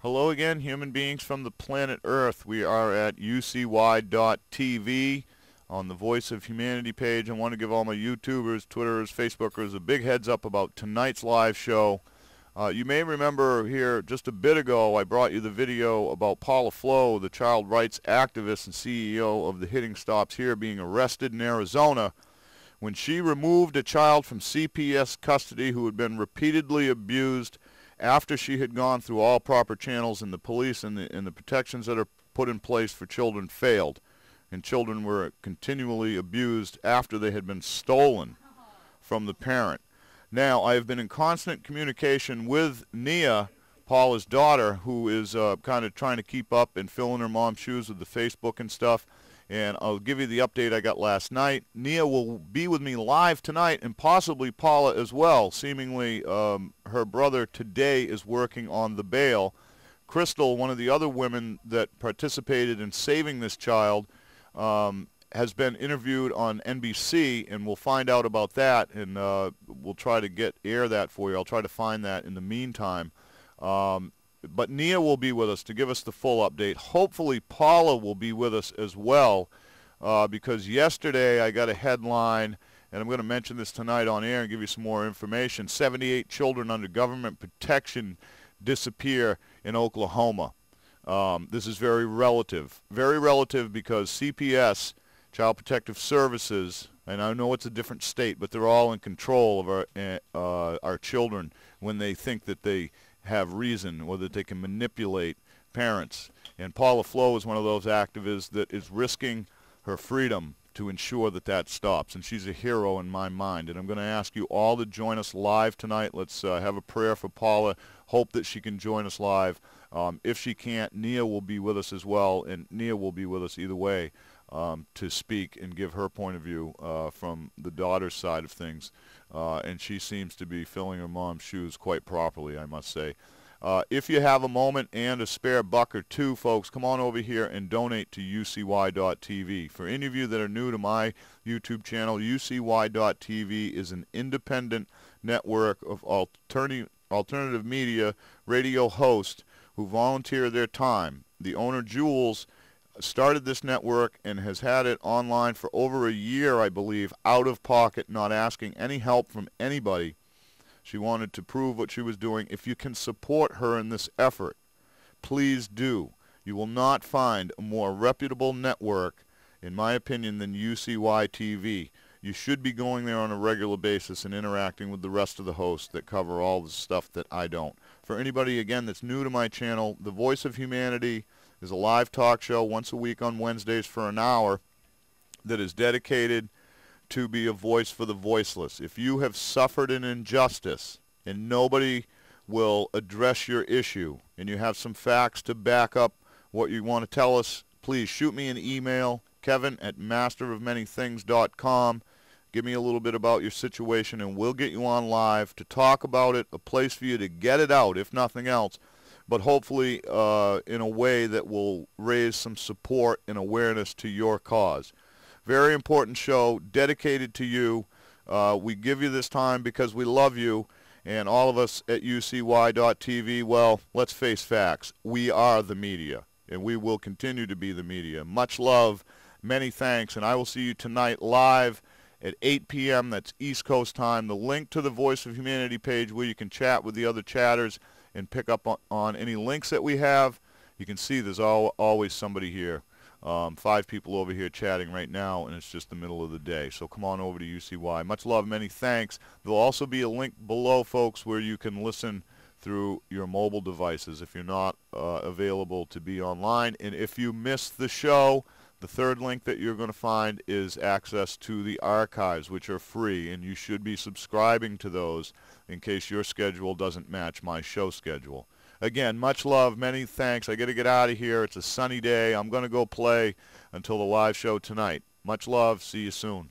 Hello again, human beings from the planet Earth. We are at UCY.TV on the Voice of Humanity page. I want to give all my YouTubers, Twitterers, Facebookers a big heads up about tonight's live show. You may remember here just a bit ago I brought you the video about Paula Flowe, the child rights activist and CEO of the Hitting Stops Here, being arrested in Arizona when she removed a child from CPS custody who had been repeatedly abused after she had gone through all proper channels, and the police and the protections that are put in place for children failed, and children were continually abused after they had been stolen from the parent. Now, I have been in constant communication with Nia, Paula's daughter, who is kind of trying to keep up and fill in her mom's shoes with the Facebook and stuff, and I'll give you the update I got last night. Nia will be with me live tonight, and possibly Paula as well. Seemingly her brother today is working on the bail. Crystal, one of the other women that participated in saving this child, has been interviewed on NBC, and we'll find out about that, and we'll try to air that for you. I'll try to find that in the meantime. But Nia will be with us to give us the full update. Hopefully Paula will be with us as well, because yesterday I got a headline, and I'm going to mention this tonight on air and give you some more information. 78 children under government protection disappear in Oklahoma. This is very relative, because CPS, Child Protective Services, and I know it's a different state, but they're all in control of our children when they think that they have reason, or that they can manipulate parents. And Paula Flowe is one of those activists that is risking her freedom to ensure that that stops, and she's a hero in my mind. And I'm going to ask you all to join us live tonight. Let's have a prayer for Paula, hope that she can join us live. If she can't, Nia will be with us as well, and Nia will be with us either way to speak and give her point of view from the daughter's side of things. And she seems to be filling her mom's shoes quite properly, I must say. If you have a moment and a spare buck or two, folks, come on over here and donate to UCY.TV. For any of you that are new to my YouTube channel, UCY.TV is an independent network of alternative media radio hosts who volunteer their time. The owner, Jules, started this network and has had it online for over a year, I believe, out of pocket, not asking any help from anybody. She wanted to prove what she was doing. If you can support her in this effort, please do. You will not find a more reputable network, in my opinion, than UCY.TV. You should be going there on a regular basis and interacting with the rest of the hosts that cover all the stuff that I don't. For anybody, again, that's new to my channel, The Voice of Humanity is a live talk show once a week on Wednesdays for an hour that is dedicated to be a voice for the voiceless. If you have suffered an injustice and nobody will address your issue, and you have some facts to back up what you want to tell us, please shoot me an email, Kevin@masterofmanythings.com. Give me a little bit about your situation, and we'll get you on live to talk about it, a place for you to get it out, if nothing else, but hopefully in a way that will raise some support and awareness to your cause. Very important show, dedicated to you. We give you this time because we love you, and all of us at UCY.TV, well, let's face facts. We are the media, and we will continue to be the media. Much love, many thanks, and I will see you tonight live at 8 p.m. That's East Coast time. The link to the Voice of Humanity page, where you can chat with the other chatters and pick up on any links that we have. You can see there's always somebody here. 5 people over here chatting right now, and it's just the middle of the day. So come on over to UCY. Much love, many thanks. There'll also be a link below, folks, where you can listen through your mobile devices if you're not available to be online. And if you missed the show, the third link that you're going to find is access to the archives, which are free, and you should be subscribing to those in case your schedule doesn't match my show schedule. Again, much love, many thanks. I got to get out of here. It's a sunny day. I'm going to go play until the live show tonight. Much love. See you soon.